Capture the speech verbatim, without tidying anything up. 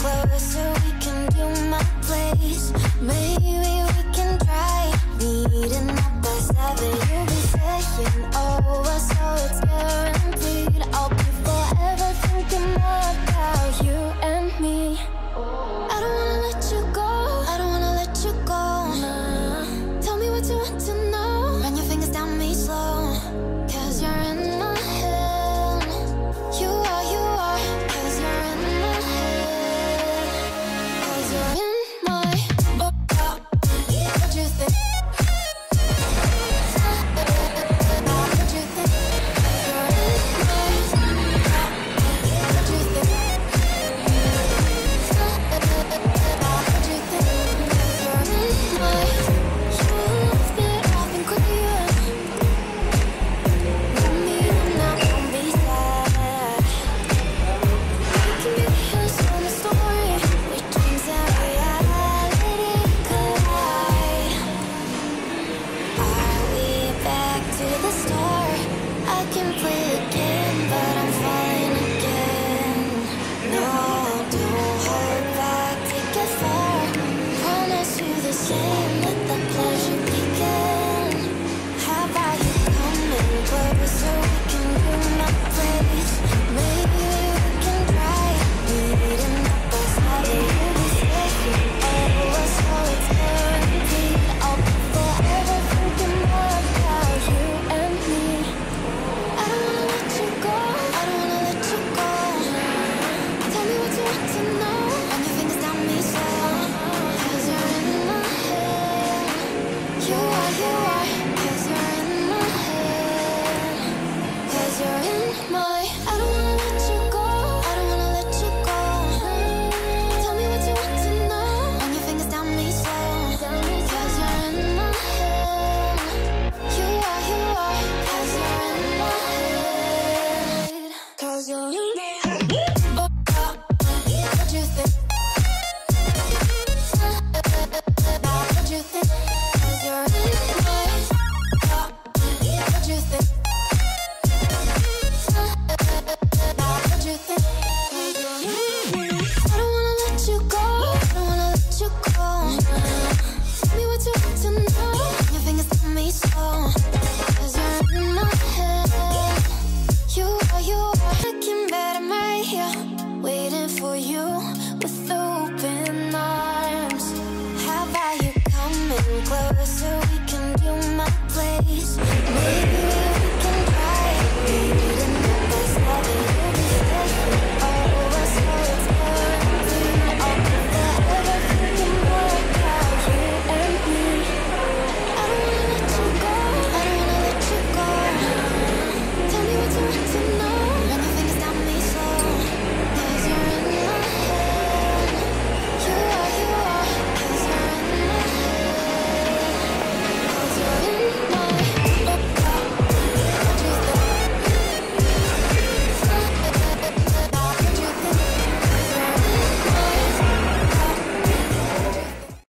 Closer, we can do my place.